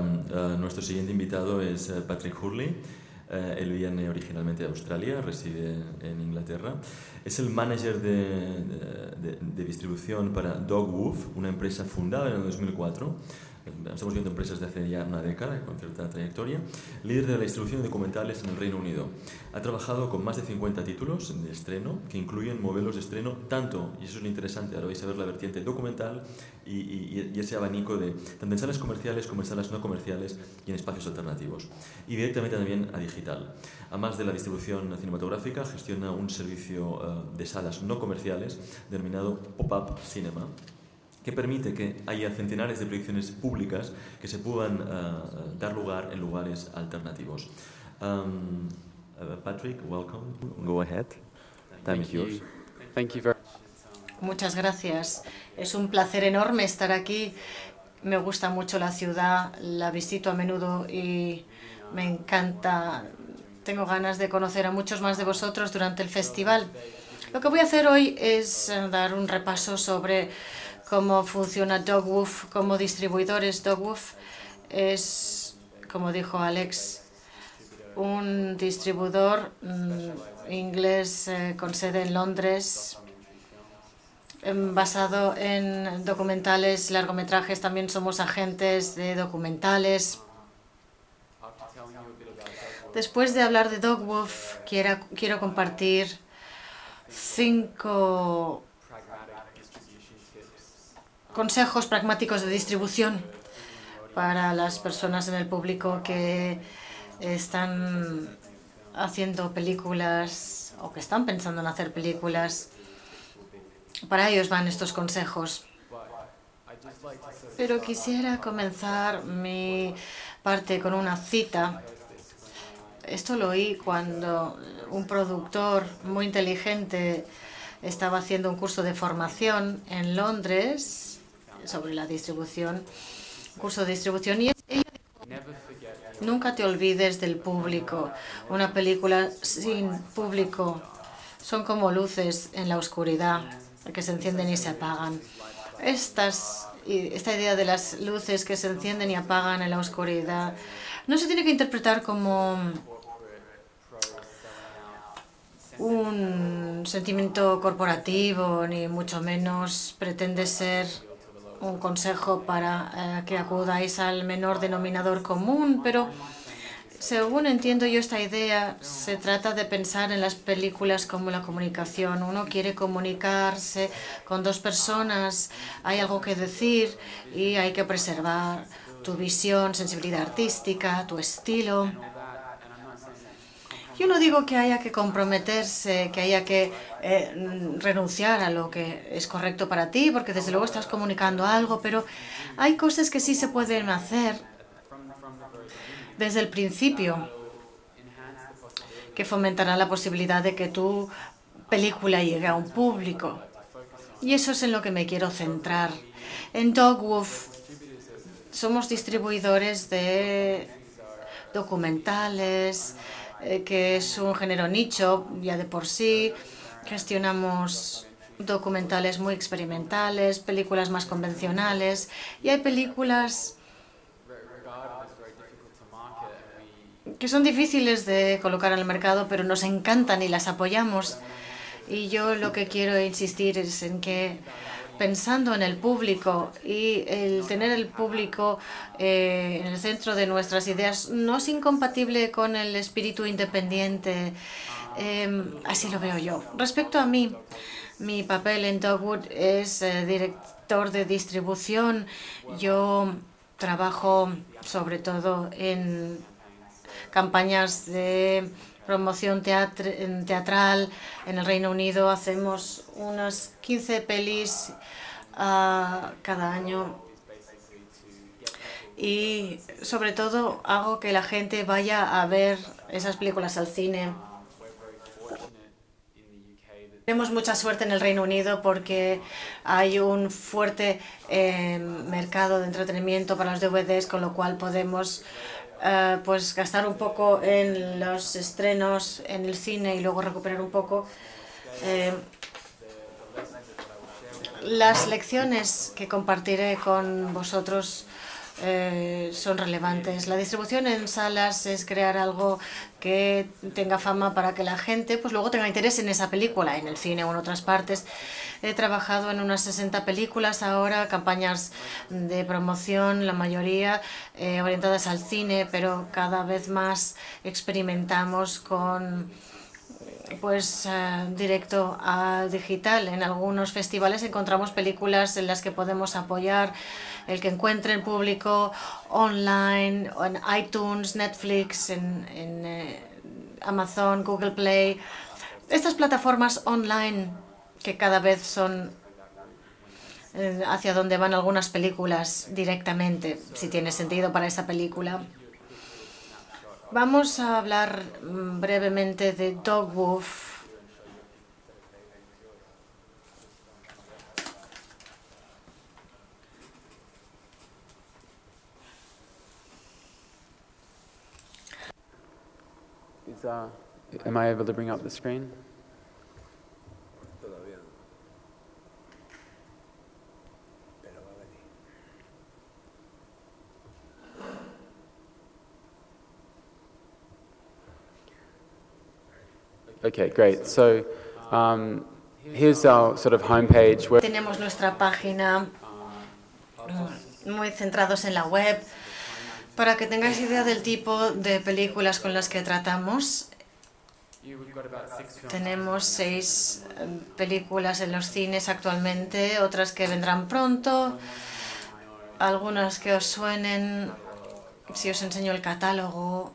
Nuestro siguiente invitado es Patrick Hurley. Él viene originalmente de Australia, reside en Inglaterra. Es el manager de distribución para Dogwoof, una empresa fundada en el 2004. Estamos viendo empresas de hace ya una década, con cierta trayectoria. Líder de la distribución de documentales en el Reino Unido. Ha trabajado con más de 50 títulos de estreno, que incluyen modelos de estreno tanto, y eso es lo interesante, ahora vais a ver la vertiente documental y ese abanico de tanto en salas comerciales como en salas no comerciales y en espacios alternativos. Y directamente también a digital. Además de la distribución cinematográfica, gestiona un servicio de salas no comerciales denominado Pop-Up Cinema, que permite que haya centenares de proyecciones públicas que se puedan dar lugar en lugares alternativos. Patrick, welcome. Go ahead. Thank you. Thank you very much. Muchas gracias. Es un placer enorme estar aquí. Me gusta mucho la ciudad, la visito a menudo y me encanta. Tengo ganas de conocer a muchos más de vosotros durante el festival. Lo que voy a hacer hoy es dar un repaso sobre cómo funciona Dogwoof como distribuidores. Dogwoof es, como dijo Alex, un distribuidor inglés con sede en Londres, basado en documentales, largometrajes. También somos agentes de documentales. Después de hablar de Dogwoof, quiero compartir 5 consejos pragmáticos de distribución para las personas en el público que están haciendo películas o que están pensando en hacer películas. Para ellos van estos consejos. Pero quisiera comenzar mi parte con una cita. Esto lo oí cuando un productor muy inteligente estaba haciendo un curso de formación en Londres sobre la distribución, curso de distribución, y ella dijo: nunca te olvides del público. Una película sin público son como luces en la oscuridad que se encienden y se apagan. Esta idea de las luces que se encienden y apagan en la oscuridad no se tiene que interpretar como un sentimiento corporativo, ni mucho menos pretende ser un consejo para que acudáis al menor denominador común, pero según entiendo yo esta idea, se trata de pensar en las películas como la comunicación. Uno quiere comunicarse con dos personas, hay algo que decir y hay que preservar tu visión, sensibilidad artística, tu estilo. Yo no digo que haya que comprometerse, que haya que renunciar a lo que es correcto para ti, porque desde luego estás comunicando algo, pero hay cosas que sí se pueden hacer desde el principio que fomentarán la posibilidad de que tu película llegue a un público. Y eso es en lo que me quiero centrar. En Dogwoof somos distribuidores de documentales, que es un género nicho ya de por sí. Gestionamos documentales muy experimentales, películas más convencionales, y hay películas que son difíciles de colocar en el mercado, pero nos encantan y las apoyamos. Y yo lo que quiero insistir es en que, pensando en el público y el tener el público en el centro de nuestras ideas, no es incompatible con el espíritu independiente. Así lo veo yo. Respecto a mí, mi papel en Dogwoof es director de distribución. Yo trabajo sobre todo en campañas de promoción teatral en el Reino Unido. Hacemos unas 15 pelis cada año y sobre todo hago que la gente vaya a ver esas películas al cine. Tenemos mucha suerte en el Reino Unido porque hay un fuerte mercado de entretenimiento para los DVDs, con lo cual podemos pues gastar un poco en los estrenos en el cine y luego recuperar un poco. Las lecciones que compartiré con vosotros son relevantes. La distribución en salas es crear algo que tenga fama para que la gente pues luego tenga interés en esa película, en el cine o en otras partes. He trabajado en unas 60 películas ahora, campañas de promoción, la mayoría orientadas al cine, pero cada vez más experimentamos con pues directo al digital. En algunos festivales encontramos películas en las que podemos apoyar el que encuentren público online, en iTunes, Netflix, en Amazon, Google Play. Estas plataformas online que cada vez son hacia donde van algunas películas directamente, si tiene sentido para esa película. Vamos a hablar brevemente de Dogwoof. Am I able to bring up the screen? Okay, great. So, here's our sort of homepage. Tenemos nuestra página muy centrados en la web para que tengáis idea del tipo de películas con las que tratamos. Tenemos 6 películas en los cines actualmente, otras que vendrán pronto, algunas que os suenen. Si os enseño el catálogo.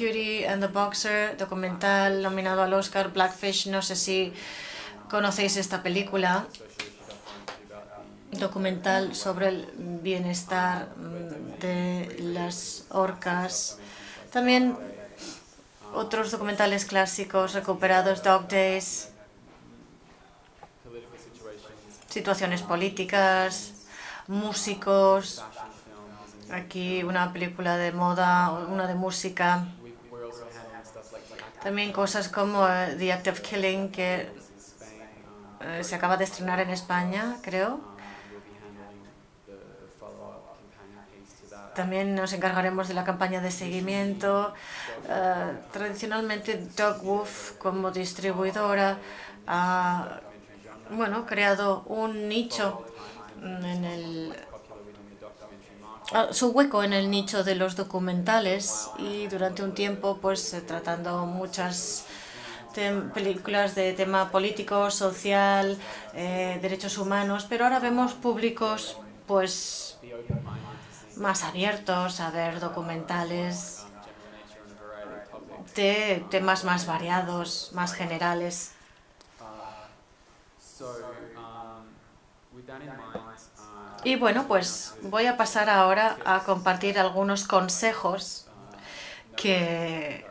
Beauty and the Boxer, documental nominado al Oscar. Blackfish, no sé si conocéis esta película, documental sobre el bienestar de las orcas. También otros documentales clásicos recuperados, Dog Days, situaciones políticas, músicos. Aquí una película de moda, una de música. También cosas como The Act of Killing, que se acaba de estrenar en España, creo. También nos encargaremos de la campaña de seguimiento. Tradicionalmente Dogwoof, como distribuidora, ha creado un nicho en el... su hueco en el nicho de los documentales, y durante un tiempo pues tratando muchas películas de tema político, social, derechos humanos, pero ahora vemos públicos pues más abiertos a ver documentales de temas más variados, más generales. Y bueno, pues voy a pasar ahora a compartir algunos consejos que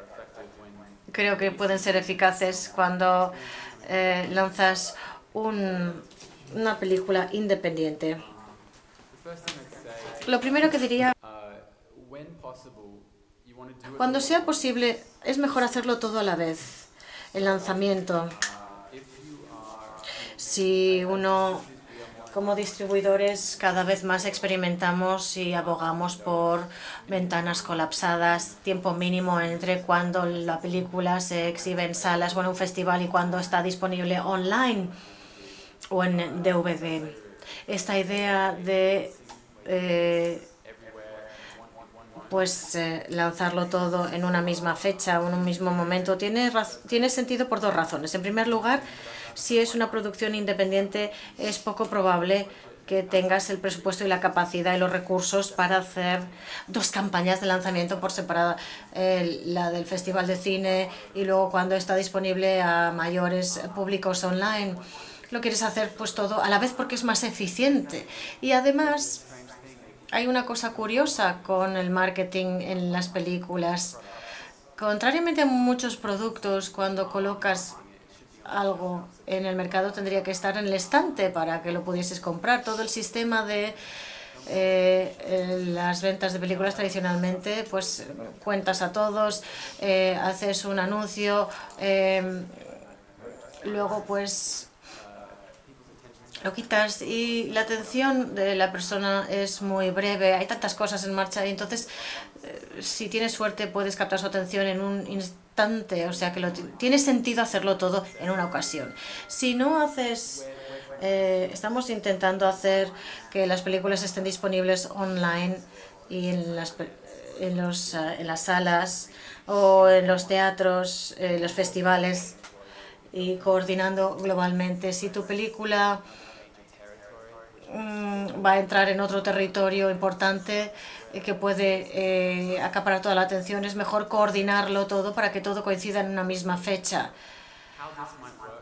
creo que pueden ser eficaces cuando lanzas una película independiente. Lo primero que diría, cuando sea posible, es mejor hacerlo todo a la vez, el lanzamiento. Si uno... Como distribuidores cada vez más experimentamos y abogamos por ventanas colapsadas, tiempo mínimo entre cuando la película se exhibe en salas o en un festival y cuando está disponible online o en DVD. Esta idea de lanzarlo todo en una misma fecha o en un mismo momento tiene sentido por 2 razones. En primer lugar, si es una producción independiente, es poco probable que tengas el presupuesto y la capacidad y los recursos para hacer 2 campañas de lanzamiento por separado, la del Festival de Cine y luego cuando está disponible a mayores públicos online. Lo quieres hacer pues todo a la vez porque es más eficiente. Y además hay una cosa curiosa con el marketing en las películas. Contrariamente a muchos productos, cuando colocas algo en el mercado tendría que estar en el estante para que lo pudieses comprar. Todo el sistema de las ventas de películas tradicionalmente, pues cuentas a todos, haces un anuncio, luego pues lo quitas y la atención de la persona es muy breve, hay tantas cosas en marcha y entonces si tienes suerte puedes captar su atención en un instante, o sea que tiene sentido hacerlo todo en una ocasión. Si no haces... estamos intentando hacer que las películas estén disponibles online y en las salas o en los teatros, los festivales y coordinando globalmente. Si tu película va a entrar en otro territorio importante que puede acaparar toda la atención, es mejor coordinarlo todo para que todo coincida en una misma fecha.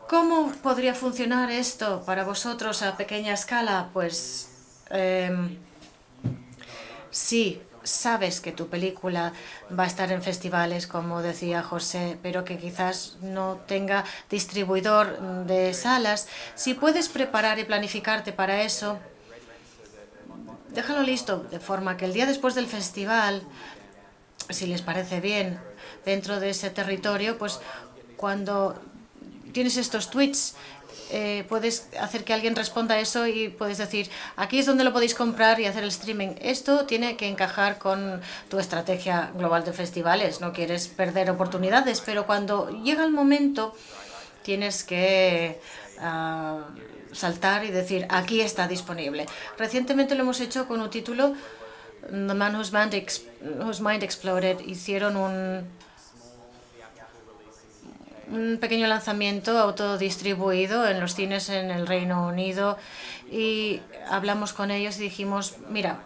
¿Cómo podría funcionar esto para vosotros a pequeña escala? Pues sí. Sabes que tu película va a estar en festivales, como decía José, pero que quizás no tenga distribuidor de salas. Si puedes preparar y planificarte para eso, déjalo listo, de forma que el día después del festival, si les parece bien, dentro de ese territorio, pues cuando tienes estos tweets, puedes hacer que alguien responda a eso y puedes decir, aquí es donde lo podéis comprar y hacer el streaming. Esto tiene que encajar con tu estrategia global de festivales, no quieres perder oportunidades, pero cuando llega el momento tienes que saltar y decir, aquí está disponible. Recientemente lo hemos hecho con un título, The Man Whose Mind Exploded. Hicieron un pequeño lanzamiento autodistribuido en los cines en el Reino Unido y hablamos con ellos y dijimos, mira,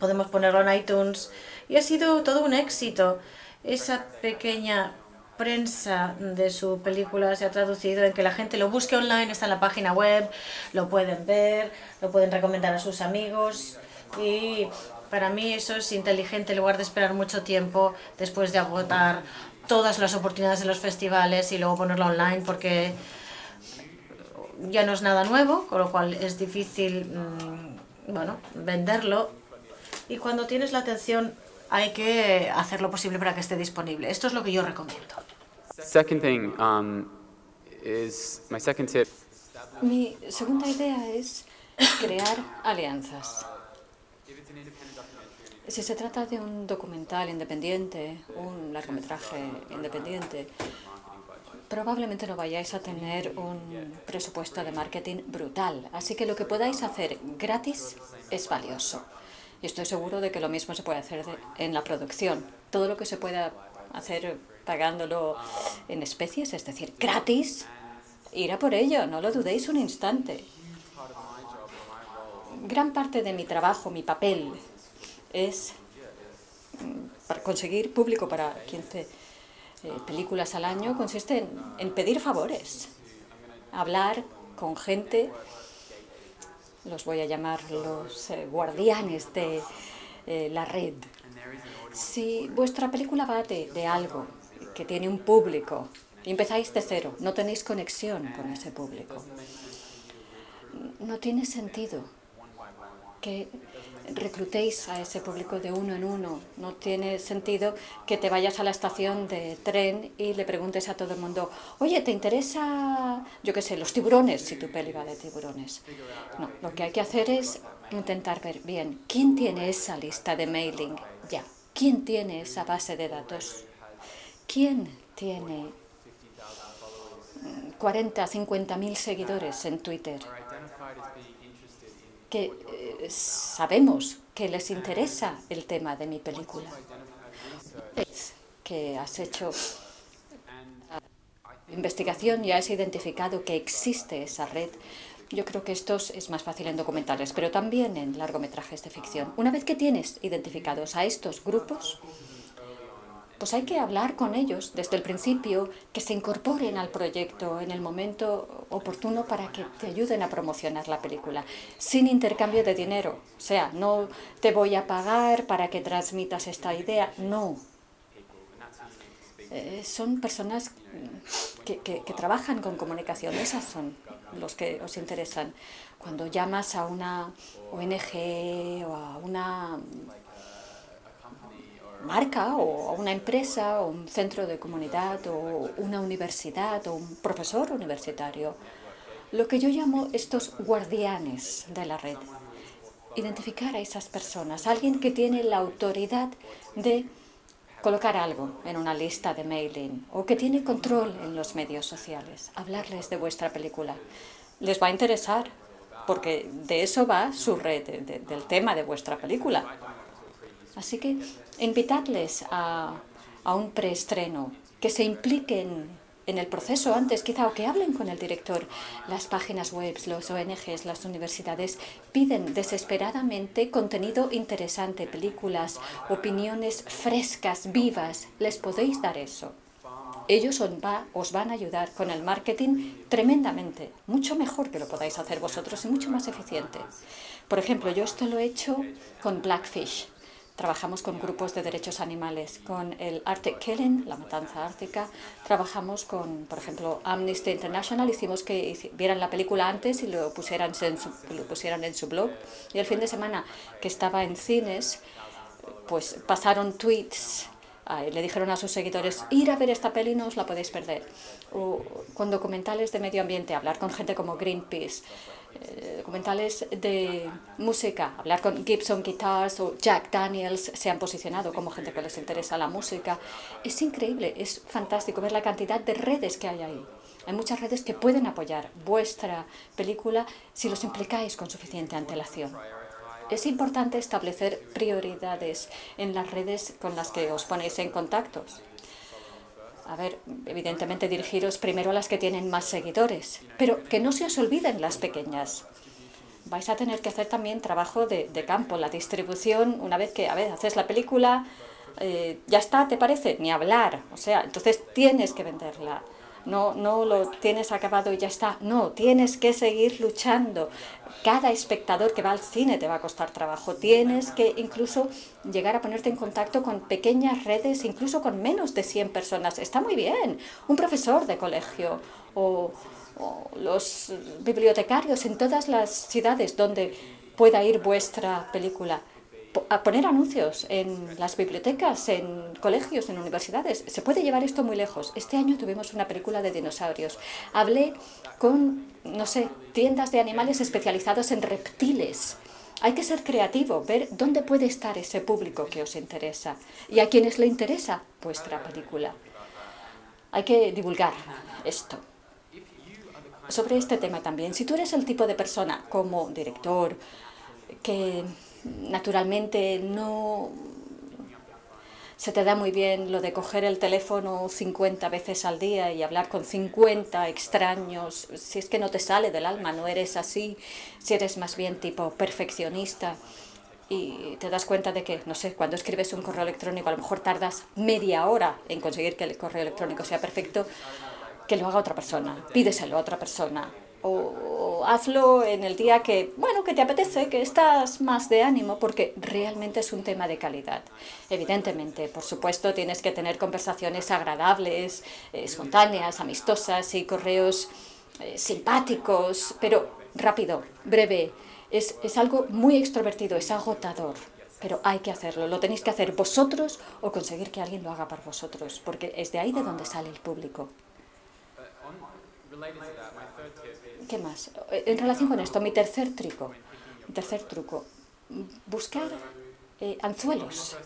podemos ponerlo en iTunes y ha sido todo un éxito. Esa pequeña prensa de su película se ha traducido en que la gente lo busque online, está en la página web, lo pueden ver, lo pueden recomendar a sus amigos y para mí eso es inteligente en lugar de esperar mucho tiempo después de agotar todas las oportunidades de los festivales y luego ponerlo online porque ya no es nada nuevo, con lo cual es difícil bueno, venderlo y cuando tienes la atención hay que hacer lo posible para que esté disponible. Esto es lo que yo recomiendo. Mi segunda idea es crear alianzas. Si se trata de un documental independiente, un largometraje independiente, probablemente no vayáis a tener un presupuesto de marketing brutal. Así que lo que podáis hacer gratis es valioso. Y estoy seguro de que lo mismo se puede hacer en la producción. Todo lo que se pueda hacer pagándolo en especies, es decir, gratis, ir a por ello, no lo dudéis un instante. Gran parte de mi trabajo, mi papel, es para conseguir público para 15 películas al año, consiste en pedir favores, hablar con gente, los voy a llamar los guardianes de la red. Si vuestra película va de algo que tiene un público y empezáis de cero, no tenéis conexión con ese público, no tiene sentido que reclutéis a ese público de uno en uno. No tiene sentido que te vayas a la estación de tren y le preguntes a todo el mundo, oye, ¿te interesa, yo qué sé, los tiburones, si tu peli va de tiburones? No, lo que hay que hacer es intentar ver bien quién tiene esa lista de mailing ya, quién tiene esa base de datos, quién tiene 40, 50.000 seguidores en Twitter, que sabemos que les interesa el tema de mi película, que has hecho investigación y has identificado que existe esa red. Yo creo que esto es más fácil en documentales, pero también en largometrajes de ficción. Una vez que tienes identificados a estos grupos, pues hay que hablar con ellos desde el principio, que se incorporen al proyecto en el momento oportuno para que te ayuden a promocionar la película, sin intercambio de dinero. O sea, no te voy a pagar para que transmitas esta idea, no. Son personas que trabajan con comunicación, esas son los que os interesan. Cuando llamas a una ONG o a una marca o una empresa o un centro de comunidad o una universidad o un profesor universitario, lo que yo llamo estos guardianes de la red. Identificar a esas personas, alguien que tiene la autoridad de colocar algo en una lista de mailing o que tiene control en los medios sociales, hablarles de vuestra película. Les va a interesar, porque de eso va su red, del tema de vuestra película. Así que invitadles a un preestreno, que se impliquen en el proceso antes, quizá, o que hablen con el director. Las páginas web, los ONGs, las universidades piden desesperadamente contenido interesante, películas, opiniones frescas, vivas. Les podéis dar eso. Ellos os van a ayudar con el marketing tremendamente, mucho mejor que lo podáis hacer vosotros y mucho más eficiente. Por ejemplo, yo esto lo he hecho con Blackfish. Trabajamos con grupos de derechos animales, con el Arctic Killing, la matanza ártica. Trabajamos con, por ejemplo, Amnesty International. Hicimos que vieran la película antes y lo pusieran en su blog. Y el fin de semana que estaba en cines, pues pasaron tweets. Le dijeron a sus seguidores, ir a ver esta peli, no os la podéis perder. O con documentales de medio ambiente, hablar con gente como Greenpeace. Documentales de música, hablar con Gibson Guitars o Jack Daniels, se han posicionado como gente que les interesa la música. Es increíble, es fantástico ver la cantidad de redes que hay ahí. Hay muchas redes que pueden apoyar vuestra película si los implicáis con suficiente antelación. Es importante establecer prioridades en las redes con las que os ponéis en contacto. A ver, evidentemente dirigiros primero a las que tienen más seguidores, pero que no se os olviden las pequeñas. Vais a tener que hacer también trabajo de campo, la distribución, una vez que, a ver, haces la película, ya está, ¿te parece? Ni hablar, o sea, entonces tienes que venderla. No lo tienes acabado y ya está. No, tienes que seguir luchando. Cada espectador que va al cine te va a costar trabajo. Tienes que incluso llegar a ponerte en contacto con pequeñas redes, incluso con menos de 100 personas. Está muy bien. Un profesor de colegio o los bibliotecarios en todas las ciudades donde pueda ir vuestra película. A poner anuncios en las bibliotecas, en colegios, en universidades. Se puede llevar esto muy lejos. Este año tuvimos una película de dinosaurios. Hablé con, no sé, tiendas de animales especializados en reptiles. Hay que ser creativo, ver dónde puede estar ese público que os interesa y a quienes le interesa vuestra película. Hay que divulgar esto. Sobre este tema también, si tú eres el tipo de persona como director que naturalmente no se te da muy bien lo de coger el teléfono 50 veces al día y hablar con 50 extraños, si es que no te sale del alma, no eres así, si eres más bien tipo perfeccionista y te das cuenta de que, no sé, cuando escribes un correo electrónico a lo mejor tardas media hora en conseguir que el correo electrónico sea perfecto, que lo haga otra persona, pídeselo a otra persona. O hazlo en el día que, bueno, que te apetece, que estás más de ánimo, porque realmente es un tema de calidad. Evidentemente, por supuesto, tienes que tener conversaciones agradables, espontáneas, amistosas y correos simpáticos, pero rápido, breve. Es algo muy extrovertido, es agotador, pero hay que hacerlo. Lo tenéis que hacer vosotros o conseguir que alguien lo haga por vosotros, porque es de ahí de donde sale el público. ¿Qué más? En relación con esto, mi tercer truco, buscar anzuelos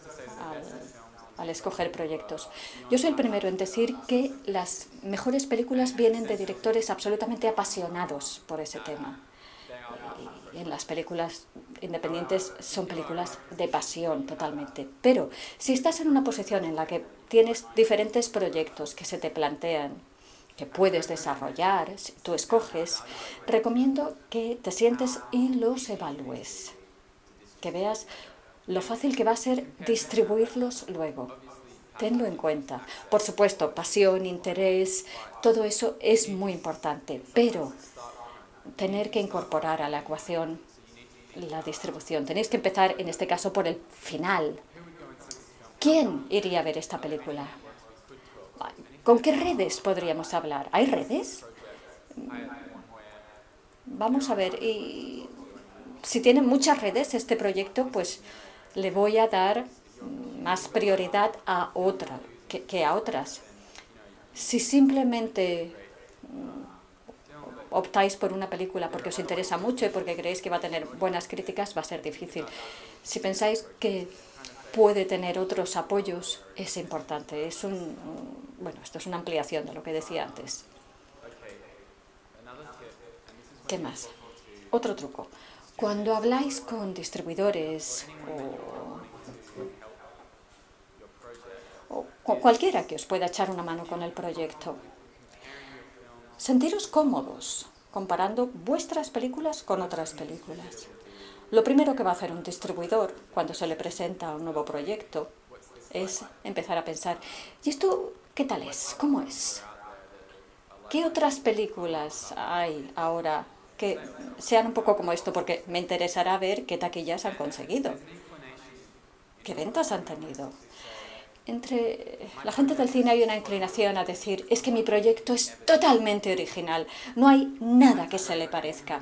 al escoger proyectos. Yo soy el primero en decir que las mejores películas vienen de directores absolutamente apasionados por ese tema. En las películas independientes son películas de pasión totalmente. Pero si estás en una posición en la que tienes diferentes proyectos que se te plantean, que puedes desarrollar, tú escoges, recomiendo que te sientes y los evalúes, que veas lo fácil que va a ser distribuirlos luego. Tenlo en cuenta. Por supuesto, pasión, interés, todo eso es muy importante, pero tener que incorporar a la ecuación la distribución. Tenéis que empezar, en este caso, por el final. ¿Quién iría a ver esta película? ¿Con qué redes podríamos hablar? ¿Hay redes? Vamos a ver, y si tiene muchas redes este proyecto, pues le voy a dar más prioridad a otra que a otras. Si simplemente optáis por una película porque os interesa mucho y porque creéis que va a tener buenas críticas, va a ser difícil. Si pensáis que puede tener otros apoyos, es importante. Es un, bueno, esto es una ampliación de lo que decía antes. ¿Qué más? Otro truco. Cuando habláis con distribuidores o cualquiera que os pueda echar una mano con el proyecto, sentiros cómodos comparando vuestras películas con otras películas. Lo primero que va a hacer un distribuidor cuando se le presenta un nuevo proyecto es empezar a pensar, ¿y esto qué tal es? ¿Cómo es? ¿Qué otras películas hay ahora que sean un poco como esto? Porque me interesará ver qué taquillas han conseguido, qué ventas han tenido. Entre la gente del cine hay una inclinación a decir, es que mi proyecto es totalmente original, no hay nada que se le parezca.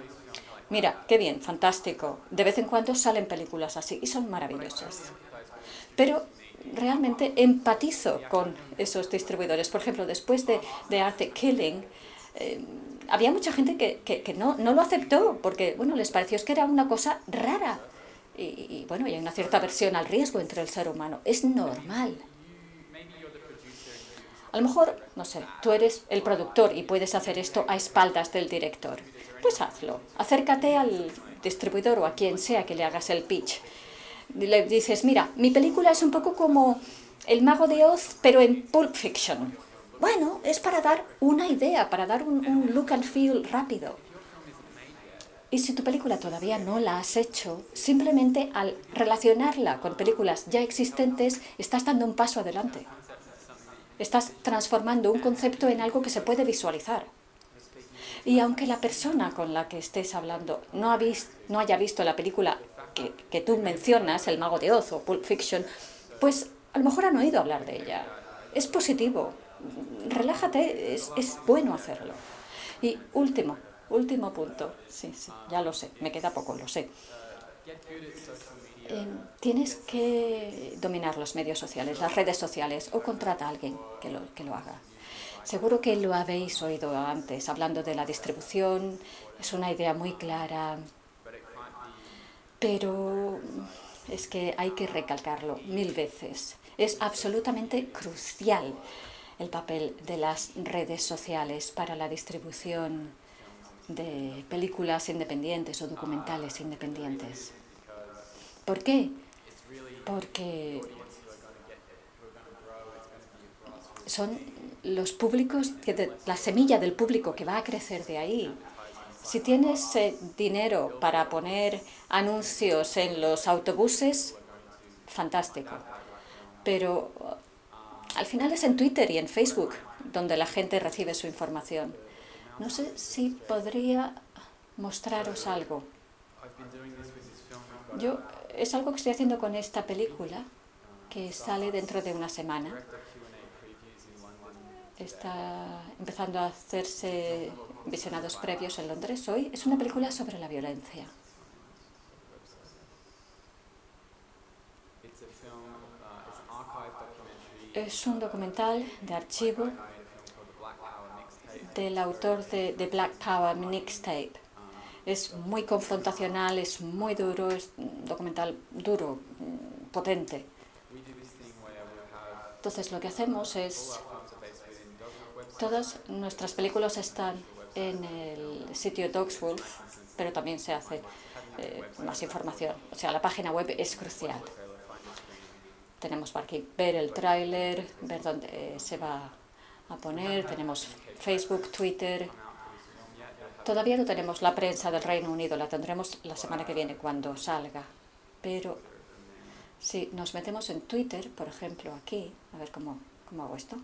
Mira, qué bien, fantástico. De vez en cuando salen películas así y son maravillosas. Pero realmente empatizo con esos distribuidores. Por ejemplo, después de The Arctic Killing, había mucha gente que no lo aceptó porque, bueno, les pareció que era una cosa rara. Y bueno, y hay una cierta aversión al riesgo entre el ser humano. Es normal. A lo mejor, no sé, tú eres el productor y puedes hacer esto a espaldas del director. Pues hazlo. Acércate al distribuidor o a quien sea que le hagas el pitch. Le dices, mira, mi película es un poco como El Mago de Oz, pero en Pulp Fiction. Bueno, es para dar una idea, para dar un look and feel rápido. Y si tu película todavía no la has hecho, simplemente al relacionarla con películas ya existentes, estás dando un paso adelante. Estás transformando un concepto en algo que se puede visualizar. Y aunque la persona con la que estés hablando no haya visto la película que tú mencionas, El Mago de Oz o Pulp Fiction, pues a lo mejor han oído hablar de ella. Es positivo. Relájate, es bueno hacerlo. Y último punto. Sí, ya lo sé, me queda poco, lo sé. Tienes que dominar los medios sociales, las redes sociales, o contrata a alguien que lo haga. Seguro que lo habéis oído antes, hablando de la distribución, es una idea muy clara, pero es que hay que recalcarlo 1000 veces. Es absolutamente crucial el papel de las redes sociales para la distribución de películas independientes o documentales independientes. ¿Por qué? Porque son los públicos, la semilla del público que va a crecer de ahí. Si tienes dinero para poner anuncios en los autobuses, fantástico. Pero al final es en Twitter y en Facebook donde la gente recibe su información. No sé si podría mostraros algo. Yo es algo que estoy haciendo con esta película, que sale dentro de una semana. Está empezando a hacerse visionados previos en Londres hoy. Es una película sobre la violencia. Es un documental de archivo del autor de The Black Power Mixtape. Es muy confrontacional, es muy duro, es un documental duro, potente. Entonces lo que hacemos es, todas nuestras películas están en el sitio Dogwoof, pero también se hace más información. O sea, la página web es crucial. Tenemos para aquí ver el tráiler, ver dónde se va a poner, tenemos Facebook, Twitter. Todavía no tenemos la prensa del Reino Unido, la tendremos la semana que viene cuando salga. Pero si nos metemos en Twitter, por ejemplo, aquí, a ver cómo hago esto.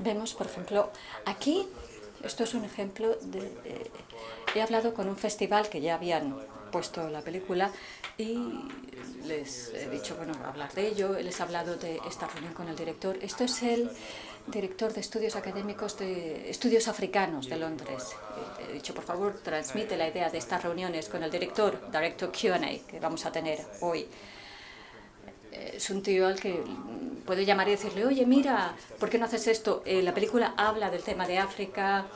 Vemos, por ejemplo, aquí, esto es un ejemplo de he hablado con un festival que ya habían puesto la película y les he dicho, bueno, hablar de ello, les he hablado de esta reunión con el director. Esto es el director de estudios académicos de estudios africanos de Londres. He dicho, por favor, transmite la idea de estas reuniones con el director, Director Q&A, que vamos a tener hoy. Es un tío al que puedo llamar y decirle, oye, mira, ¿por qué no haces esto? La película habla del tema de África,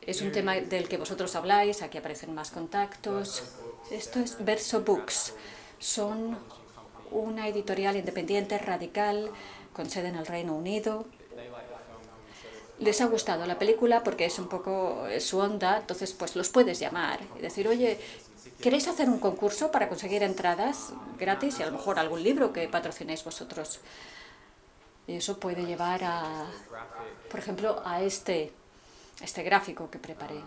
es un tema del que vosotros habláis, aquí aparecen más contactos. Esto es Verso Books, son una editorial independiente, radical, con sede en el Reino Unido. Les ha gustado la película porque es un poco su onda, entonces pues los puedes llamar y decir, oye, ¿queréis hacer un concurso para conseguir entradas gratis y a lo mejor algún libro que patrocinéis vosotros? Y eso puede llevar a, por ejemplo, a este gráfico que preparé.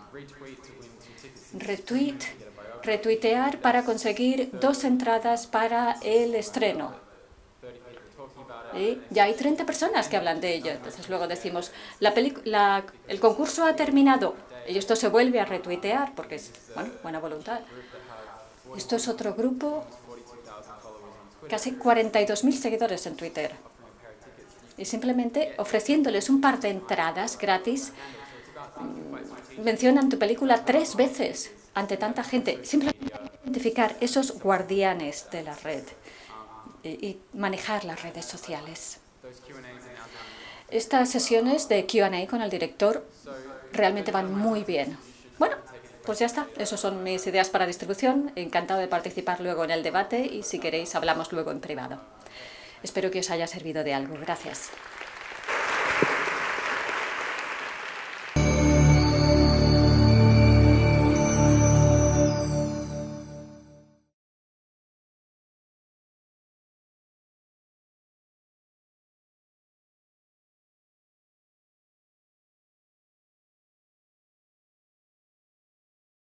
Retuitear para conseguir 2 entradas para el estreno. Y ya hay 30 personas que hablan de ello. Entonces luego decimos, el concurso ha terminado. Y esto se vuelve a retuitear porque es, bueno, buena voluntad. Esto es otro grupo, casi 42.000 seguidores en Twitter. Y simplemente ofreciéndoles un par de entradas gratis, mencionan tu película 3 veces ante tanta gente. Simplemente identificar esos guardianes de la red y manejar las redes sociales. Estas sesiones de Q&A con el director realmente van muy bien. Bueno, pues ya está. Esas son mis ideas para distribución. Encantado de participar luego en el debate y si queréis hablamos luego en privado. Espero que os haya servido de algo. Gracias.